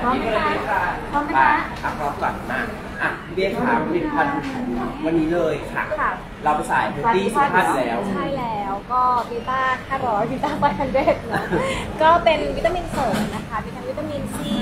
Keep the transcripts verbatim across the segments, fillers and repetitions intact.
พร้อมไหมคะพร้อมไหมคะอ่ะพร้อมก่อนมาอ่ะเบียร์ค่ะผลิตภัณฑ์วันนี้เลยค่ะเราไปสายพิตตี้สุภาพแล้วใช่แล้วก็บีต้าห้าร้อยบีต้าไฟพันเดสนะก็เป็นวิตามินเสริมนะคะมีทั้งวิตามินซี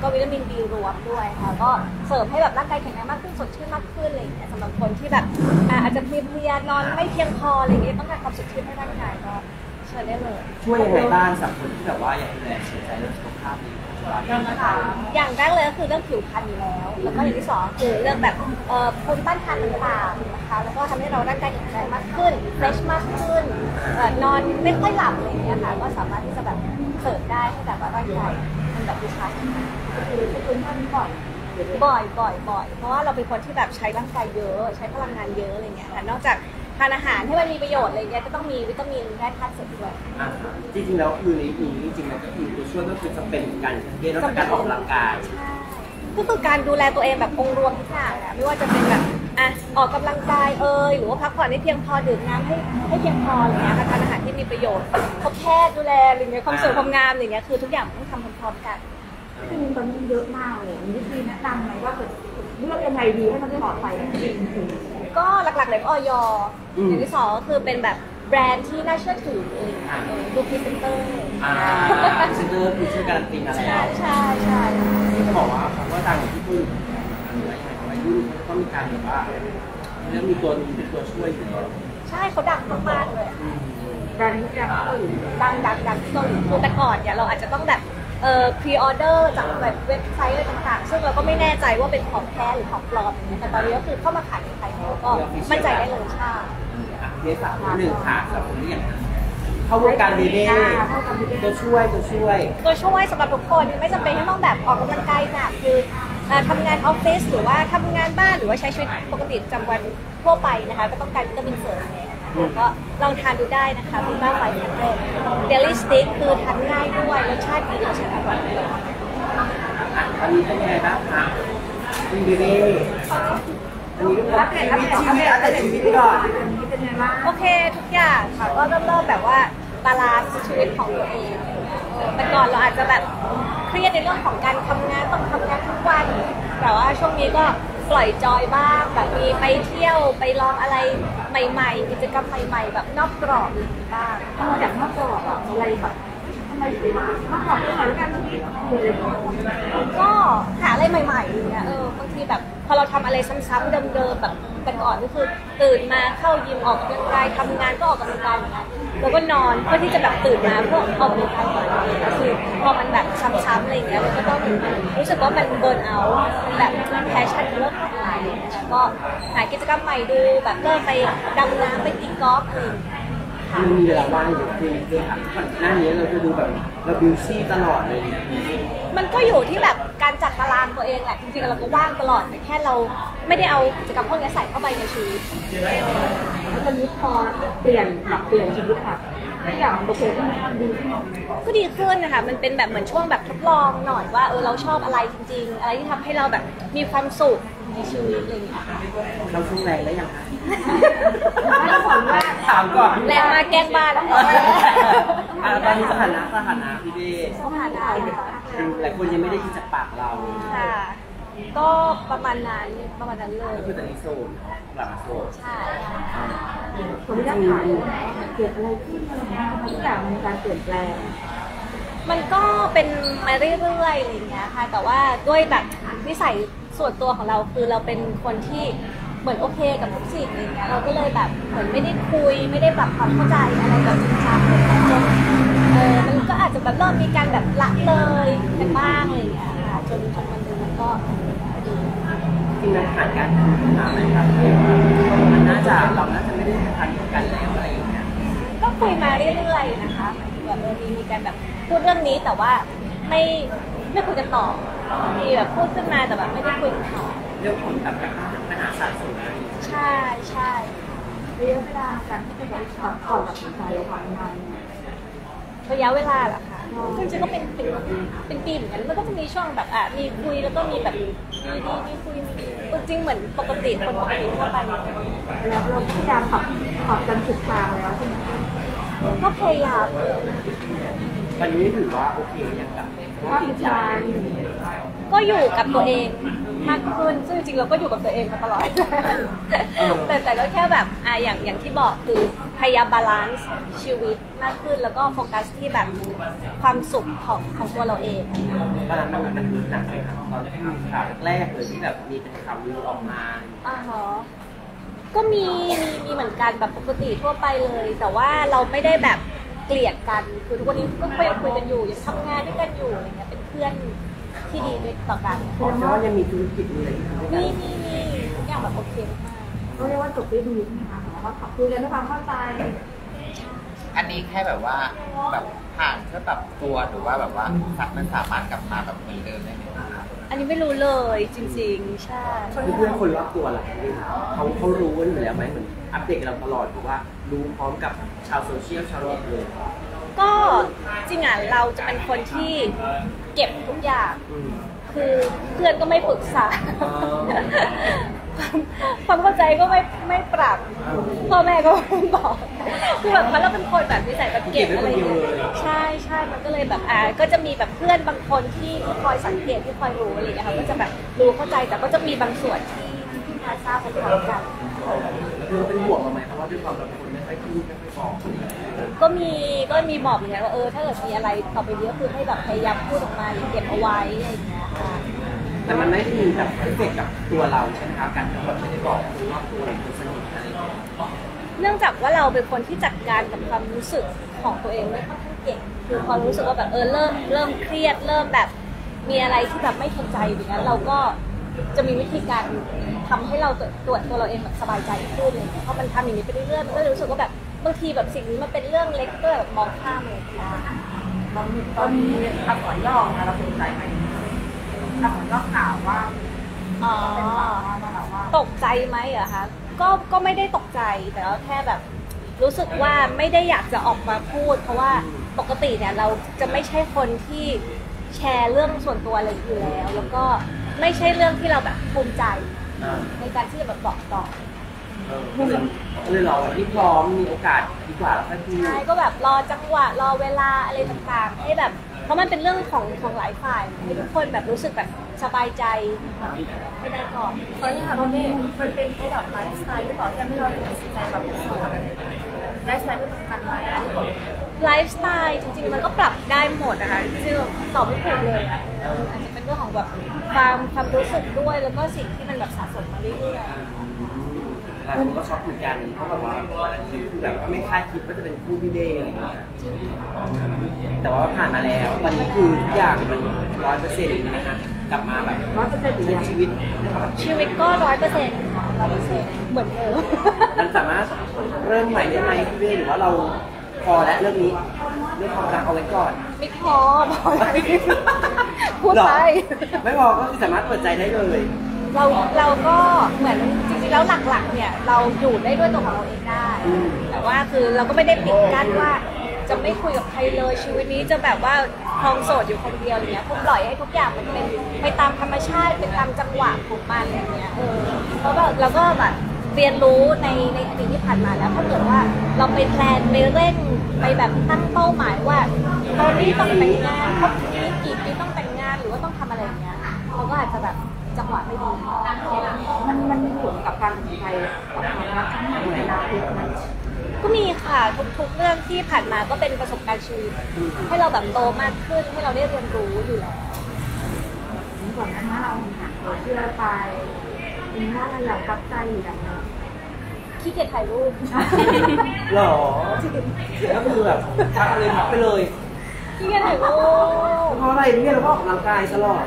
ก็วิตามินบีรวมด้วยค่ะก็เสริมให้แบบร่างกายแข็งแรงมากขึ้นสดชื่นมากขึ้นเลยสำหรับคนที่แบบอาจจะเพลียนอนไม่เพียงพออะไรเงี้ยต้องการความสดชื่นให้ร่างกายก็ช่วยได้เลยช่วยยังไงบ้างสำหรับคนที่แบบว่าอยากดูแลสนใจเรื่องสุขภาพดีอย่างแรกเลยก็คือเรื่องผิวพรรณอยู่แล้วแล้วก็อย่างที่สองคือเรื่องแบบภูมิต้านทานต่างๆนะคะแล้วก็ทำให้เราร่างกายแข็งแรงมากขึ้นเฟรชมากขึ้นนอนไม่ค่อยหลับอะไรอย่างเงี้ยค่ะก็สามารถที่จะแบบเสริมได้ให้แบบว่าร่างกายมันแบบดีชัดคือจะคุ้นท่านบ่อยบ่อยบ่อยบ่อยเพราะว่าเราเป็นคนที่แบบใช้ร่างกายเยอะใช้พลังงานเยอะอะไรเงี้ยค่ะนอกจากทานอาหารให้มันมีประโยชน์อะไรเงี้ยก็ต้องมีวิตามินแร่ธาตุเสริมด้วยจริงๆแล้วคือในนี้จริงๆแล้วก็คือตัวช่วยก็คือจะเป็นการเรียนรู้การออกกำลังกายใช่ก็คือการดูแลตัวเองแบบองค์รวมทุกอย่างอะไม่ว่าจะเป็นแบบอ่ะออกกำลังกายเอ่ยหรือว่าพักผ่อนให้เพียงพอดื่มน้ำให้ให้เพียงพออะไรเงี้ยทานอาหารที่มีประโยชน์ครบแพทย์ดูแลอะไรเงี้ยความสวยความงามอะไรเงี้ยคือทุกอย่างต้องทำพร้อมๆกันจริงๆตอนนี้เยอะมากเลยมีวิธีแนะนำไหมว่าจะเลือกยังไงดีให้มันปลอดภัยจริงก็หลักๆเลยออยอย่างที่สองก็คือเป็นแบบแบรนด์ที่น่าเชื่อถือดูพรีเซนเตอร์พรีเซนเตอร์คือช่วยการันตีอะไรใช่ใช่ใช่ที่จะบอกว่าคำว่าดังของญี่ปุ่นอะไรอย่างเงี้ยของญี่ปุ่นเขามีการแบบว่าเรื่องมีตัวนี้เป็นตัวช่วยอยู่ใช่เขาดังมากๆเลยดังดังดังดังดังจนแต่ก่อนเนี่ยเราอาจจะต้องแบบเอ่อพรีออเดอร์จากแบบเว็บไซต์อะไรต่างๆซึ่งเราก็ไม่แน่ใจว่าเป็นของแท้หรือของปลอมอย่างเงี้ยแต่ตอนนี้ก็คือเข้ามาขายในไทยแล้วก็มั่นใจได้เลยค่ะเดี๋ยวสามหนึ่งค่ะสำหรับคนที่อยากเข้าวงการเบเบ้ตัวช่วยตัวช่วยตัวช่วยสำหรับทุกคนไม่จำเป็นที่ต้องแบบออกกำลังกายหนักคือทำงานออฟฟิศหรือว่าทำงานบ้านหรือว่าใช้ชีวิตปกติประจำวันทั่วไปนะคะก็ต้องการวิตามินเสริมก็ลองทานดูได้นะคะคุณป้าไฟแคมเปญเดลี่สติ๊กคือทานง่ายด้วยรสชาติดีรสชาติอร่อยเลยอันนี้เป็นไงบ้างคะดีดีดีอันนี้ก็เป็นชีวิตชีวิตอันนี้ชีวิตก่อนเป็นไงบ้างโอเคทุกอย่างค่ะก็เริ่มเริ่มแบบว่าบาลานซ์ชีวิตของตัวเองแต่ก่อนเราอาจจะแบบเครียดในเรื่องของการทำงานต้องทำงานทุกวันแต่ว่าช่วงนี้ก็ปล่อยจอยบ้างแบบมีไปเที่ยวไปลองอะไรใหม่ๆกิจกรรมใหม่ๆแบบนอกกรอบบ้างนอกจากนอกกรอบอะไรแบบทำไมถึงนอกกรอบเรื่องอะไรกันที่ก็หาอะไรใหม่ๆอย่างเงี้ยเออบางทีแบบพอเราทำอะไรซ้ำๆเดิมๆแบบแต่ก่อนก็คือตื่นมาเข้ายิมออกกำลังกายทำงานก็ออกกำลังกายเหมือนกันแล้วก็นอนเพื่อที่จะแบบตื่นมาเพื่อออกกำลังกายก่อนก็คือพอมันแบบช้ำๆอะไรอย่างเงี้ยมันก็ต้องรู้สึกว่ามันเบิร์นเอาแบบแพชชั่นเลิกทำอะไรก็หากิจกรรมใหม่ดูแบบเริ่มไปดำน้ำไปตีกอล์ฟอะไรมันมีเวลาว่างอยู่คือคือค่ะหน้านี้เราจะดูแบบเราบิวซี่ตลอดเลยมันก็อยู่ที่แบบการจัดตารางตัวเองแหละจริงๆเราก็ว่างตลอดแต่แค่เราไม่ได้เอากิจกรรมพวกนี้ใส่เข้าไปในชีวิตแล้วตอนนี้พอเปลี่ยนแบบเปลี่ยนชีวิตค่ะทุกอย่างโอเคขึ้นก็ดีขึ้นนะคะมันเป็นแบบเหมือนช่วงแบบทดลองหน่อยว่าเออเราชอบอะไรจริงๆอะไรที่ทำให้เราแบบมีความสุขในชีวิตเลยเราช่วงแรงแล้วยังคะเราฝนมากสามก่อนแรงมาแกล้งบ้านตอนนี้สถานะสถานะพี่เบ้สถานะหลายคนยังไม่ได้ยินจากปากเราค่ะก็ประมาณนั้นประมาณนั้นเลยก็คือแต่ในโซนหลังโซนใช่ผมได้ถามเกิดอะไรขึ้นทุกอย่างมันการเปลี่ยนแปลงมันก็เป็นมาเรื่อยๆอะไรอย่างเงี้ยค่ะแต่ว่าด้วยแบบนิสัยส่วนตัวของเราคือเราเป็นคนที่เหมือนโอเคกับทุกสิ่งอะไรเงี้ยเราก็เลยแบบเหมือนไม่ได้คุยไม่ได้ปรับความเข้าใจอะไรแบบจริงจังเลยเออมันก็อาจจะแบบเริ่มมีการแบบละเลยกันบ้างอะไรเงี้ยค่ะจนจนวันหนึ่งมันก็จริงๆผ่านการคุยมาไหมครับมันน่าจะเราน่าจะไม่ได้ทันกันแล้วอะไรอย่างเงี้ยก็คุยมาเรื่อยๆนะคะแบบเรามีมีการแบบพูดเรื่องนี้แต่ว่าไม่ไม่คุยกันต่อมีแบบพูดขึ้นมาแต่แบบไม่ได้คุยกันต่อเรื่องผลแบบปัญหาสะสมใช่ใช่ระยะเวลาการที่จะแบบก่อนกับผู้ชายระหว่างงานระยะเวลาล่ะค่ะจริงๆก็เป็นเป็นเป็นปีเหมือนกันมันก็จะมีช่วงแบบอ่ะมีคุยแล้วก็มีแบบมีดีมีคุยจริงเหมือนปกติคนปกติทั่วไปแล้วเราพยายามปรับปรับกันสุดทางแล้วก็พยายามตอนนี้ถือว่าโอเคอย่างกับว่าพิจารณา อยู่กับตัวเองมากขึ้นซึ่งจริงเราก็อยู่กับตัวเองมาตลอดแต่แต่ก็แค่แบบอ่ะอย่างอย่างที่บอกคือพยายามบาลานซ์ชีวิตมากขึ้นแล้วก็โฟกัสที่แบบความสุขของของตัวเราเองบาลานซ์มันมันหนักเลยค่ะตอนข่าวแรกเลยที่แบบมีเป็นข่าวลือออกมาอ๋อฮะก็มีมีเหมือนกันแบบปกติทั่วไปเลยแต่ว่าเราไม่ได้แบบเกลียดกันคือทุกวันนี้ก็ยังคุยกันอยู่ยังทำงานด้วยกันอยู่อะไรเงี้ยเป็นเพื่อนที่ดีด้วยต่อกันเพราะว่ายังมีธุรกิจมีอะไรมีมีมีทุกอย่างแบบโอเคมากก็เรียกว่าจบได้ดีนะคะว่าขับคุยกันด้วยความเข้าใจอันนี้แค่แบบว่าแบบผ่านเพื่อปรับตัวหรือว่าแบบว่ามันสามารถกลับมาแบบเหมือนเดิมได้ไหมคะอันนี้ไม่รู้เลยจริงๆใช่เพื่อนคนรอบตัวอะไรเขาเขารู้กันอยู่แล้วไหมเหมือนอัปเดตเราตลอดหรือว่ารู้พร้อมกับชาวโซเชียลชาวโลกเลยก็จริงอ่ะเราจะเป็นคนที่เก็บทุกอย่างคือเพื่อนก็ไม่ปรึกษาความเข้าใจก็ไม่ไม่ปรับพ่อแม่ก็ไม่บอกคือแบบเพราะเราเป็นคนแบบนิสัยแบบเก็บอะไรอย่างเงี้ยใช่ใช่มันก็เลยแบบอ่าก็จะมีแบบเพื่อนบางคนที่คอยสังเกตที่คอยรู้อะไรอย่างเงี้ยค่ะก็จะแบบรู้เข้าใจแต่ก็จะมีบางส่วนที่ที่พาทราบไปพร้อมกันคือเป็นห่วงเราไหมเพราะว่าด้วยความแบบคนไม่ค่อยพูดไม่ค่อยบอกก็มีก็มีบอกอย่างเงี้ยว่าเออถ้าเกิดมีอะไรต่อไปเยอะคือให้แบบพยายามพูดออกมาหรือเก็บเอาไว้อะไรอย่างเงี้ยค่ะแต่มันไม่ได้มีแบบเอฟเฟกต์กับตัวเราใช่ไหมคะการที่แบบไม่ได้บอกหรือว่าตัวเราสนิทอะไรเนื่องจากว่าเราเป็นคนที่จัดการกับความรู้สึกของตัวเองได้ค่อนข้างเก่งคือพอรู้สึกว่าแบบเออเริ่มเริ่มเครียดเริ่มแบบมีอะไรที่แบบไม่เข้าใจอย่างเงี้ยเราก็จะมีวิธีการทำให้เราตัวตัวตัวเราเองแบบสบายใจขึ้นเลยเพราะมันทำอย่างนี้ไปเรื่อยๆก็รู้สึกว่าแบบบางทีแบบสิ่งนี้มันเป็นเรื่องเล็กก็แบบมองข้ามเลยค่ะตอนตอนนี้คำขอย้อนนะเราสนใจไหมคำขอย่อข่าวว่าอ๋อตกใจไหมเหรอคะก็ก็ไม่ได้ตกใจแต่แค่แบบรู้สึกว่าไม่ได้อยากจะออกมาพูดเพราะว่าปกติเนี่ยเราจะไม่ใช่คนที่แชร์เรื่องส่วนตัวอะไรอยู่แล้วแล้วก็ไม่ใช่เรื่องที่เราแบบภูมิใจในการที่จะแบบบอกต่อเลยรอที่พร้อมมีโอกาสดีกว่าแล้วก็ที่ใช่ก็แบบรอจังหวะรอเวลาอะไรต่างๆให้แบบเพราะมันเป็นเรื่องของของหลายฝ่ายให้ทุกคนแบบรู้สึกแบบสบายใจไม่ได้ก่อนตอนนี้ค่ะตอนนี้มันเป็นระดับไลฟ์สไตล์ที่ต่อที่ไม่เราตัดสินใจแบบไลฟ์สไตล์เป็นการไลฟ์ไลฟ์สไตล์จริงๆมันก็ปรับได้หมดนะคะซึ่งตอบไม่ถูกเลยอ่ะอาจจะเป็นเรื่องของแบบความความรู้สึกด้วยแล้วก็สิ่งที่มันแบบสะสมมาเรื่อยผมก็ช็อตเหมือนกันเพราะแบบว่าคือแบบว่าไม่คาดคิดว่าจะเป็นคู่พี่เดย์อะไรอย่างเงี้ยแต่ว่าผ่านมาแล้ววันนี้คือทุกอย่างมันร้อยเปอร์เซ็นต์นะคะกลับมาแบบร้อยเปอร์เซ็นต์ในชีวิตชีวิตก็ร้อยเปอร์เซ็นต์ร้อยเปอร์เซ็นต์เหมือนเดิมมันสามารถเริ่มใหม่ได้ไหมพี่เดย์หรือว่าเราพอแล้วเรื่องนี้เรื่องความรักเอาไว้ก่อนไม่พอพอพูดไปไม่พอก็คือสามารถเปิดใจได้เลยเราเราก็เหมือนจริงๆแล้วหลักๆเนี่ยเราอยู่ได้ด้วยตัวของเราเองได้แต่ว่าคือเราก็ไม่ได้ปิดกั้นว่าจะไม่คุยกับใครเลยชีวิตนี้จะแบบว่าครองโสดอยู่คนเดียวอย่างเงี้ยผมปล่อยให้ทุกอย่างมันเป็นไปตามธรรมชาติเป็นตามจังหวะของมันอะไรเงี้ยเออแล้วก็เราก็แบบเรียนรู้ในในอดีตที่ผ่านมาแล้วถ้าเกิดว่าเราไปแพลนไปเร่งไปแบบตั้งเป้าหมายว่าตอนนี้ต้องแต่งงานครบนี้กี่ปีต้องแต่งงานหรือว่าต้องทำอะไรอย่างเงี้ยเราก็อาจจะแบบจังหวะไม่ดีมันมันมีผลกับการตัดสินใจของเราทั้งหมดในนาทีนั้นก็มีค่ะทุกๆเรื่องที่ผ่านมาก็เป็นประสบการณ์ชีวิตให้เราแบบโตมากขึ้นให้เราได้เรียนรู้อยู่แล้วก่อนหน้านี้เราหาตัวเชื่อไปมีว่าเราอยากกลับใจอยู่แบบนั้นขี้เกียจถ่ายรูปหรอแล้วคือแบบพักเลยพักไปเลยขี้เกียจถ่ายรูปเพราะอะไรเนี่ยเราก็ออกกำลังกายตลอด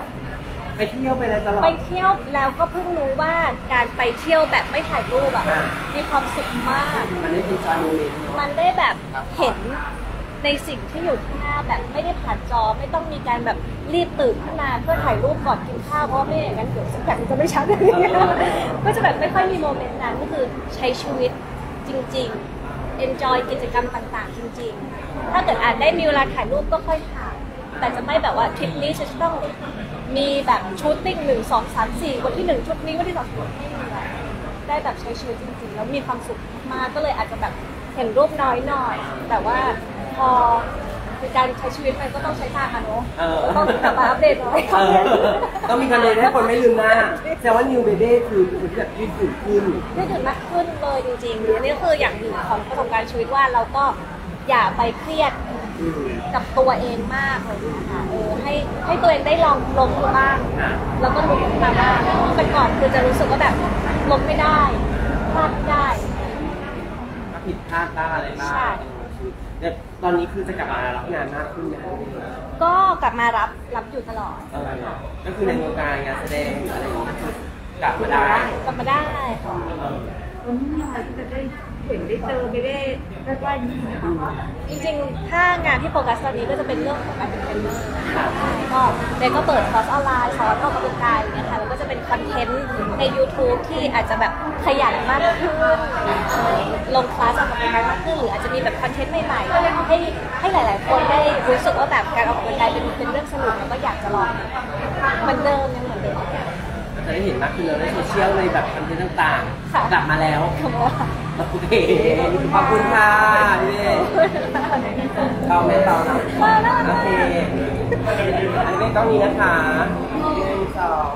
ไปเที่ยวไปอะไรตลอดไปเที่ยวแล้วก็เพิ่งรู้ว่าการไปเที่ยวแบบไม่ถ่ายรูปอ่ะมีความสุขมากมันได้ดูการดูเล่นมันได้แบบเห็นในสิ่งที่อยู่ข้างหน้าแบบไม่ได้ผ่านจอไม่ต้องมีการแบบรีบตื่นขึ้นมาเพื่อถ่ายรูปก่อนกินข้าวเพราะไม่อย่างนั้นเดี๋ยวสักอย่างจะไม่ชัดเลยก็จะแบบไม่ค่อยมีโมเมนต์นั้นก็คือใช้ชีวิตจริงๆ enjoy กิจกรรมต่างๆจริงๆถ้าเกิดอาจได้มีเวลาถ่ายรูปก็ค่อยถ่ายแต่จะไม่แบบว่าทริปนี้จะต้องมีแบบชูตติ้งหนึ่งสองสามสี่วันที่หนึ่งชุดนี้วันที่สองชุดไม่มีแล้วได้แบบใช้ชีวิตจริงๆแล้วมีความสุขมากก็เลยอาจจะแบบเห็นรูปน้อยหน่อยแต่ว่าพอพ เป็นการใช้ชีวิตมันก็ต้องใช้ทางอะเนาะต้องกลับมาอัปเดตหน่อยต้องมีการเรียนให้คนไม่ลืมหน้าแต่ว่า New Baby คือคือแบบยืดหยุ่นขึ้นยืดหยุ่นมากขึ้นเลยจริงๆอันนี้คืออย่างหนึ่งของประสบการณ์ชีวิตว่าเราก็อย่าไปเครียดกับตัวเองมากเลยค่ะเออให้ให้ตัวเองได้ลองล้มดูบ้างแล้วก็ลุกขึ้นมาบ้างแต่ก่อนคือจะรู้สึกว่าแบบล้มไม่ได้พลาดไม่ได้ผิดพลาดบ้างอะไรบ้างแต่ตอนนี้คือจะกลับมารับงานมากขึ้นนะก็กลับมารับรับอยู่ตลอดก็คือในวงการงานแสดงอะไรอย่างเงี้ยกลับมาได้กลับมาได้ค่ะวันนี้เราจะได้เห็นได้เจอไม่ได้ได้ว่าจริงๆถ้างานที่โฟกัสตอนนี้ก็จะเป็นเรื่องของการเป็นเทรนเนอร์ก็เด็กก็เปิดคอร์สออนไลน์สอนออกกำลังกายเนี่ยค่ะแล้วก็จะเป็นคอนเทนต์ใน YouTube ที่อาจจะแบบขยันมากขึ้นลงคลาสออกกำลังกายมากขึ้นหรืออาจจะมีแบบคอนเทนต์ใหม่ๆให้ให้หลายๆคนได้รู้สึกว่าแบบการออกกำลังกายเป็นเป็นเรื่องสนุกแล้วก็อยากจะลองมันเดิมยังเหมือนเดิมจะได้เห็นมากขึ้นเลยในโซเชียลในแบบคอนเทนต์ต่างๆกลับมาแล้วขอบคุณค่ะพี่เต่าไม่เต่านะโอเคอันนี้ต้องมีนะคะ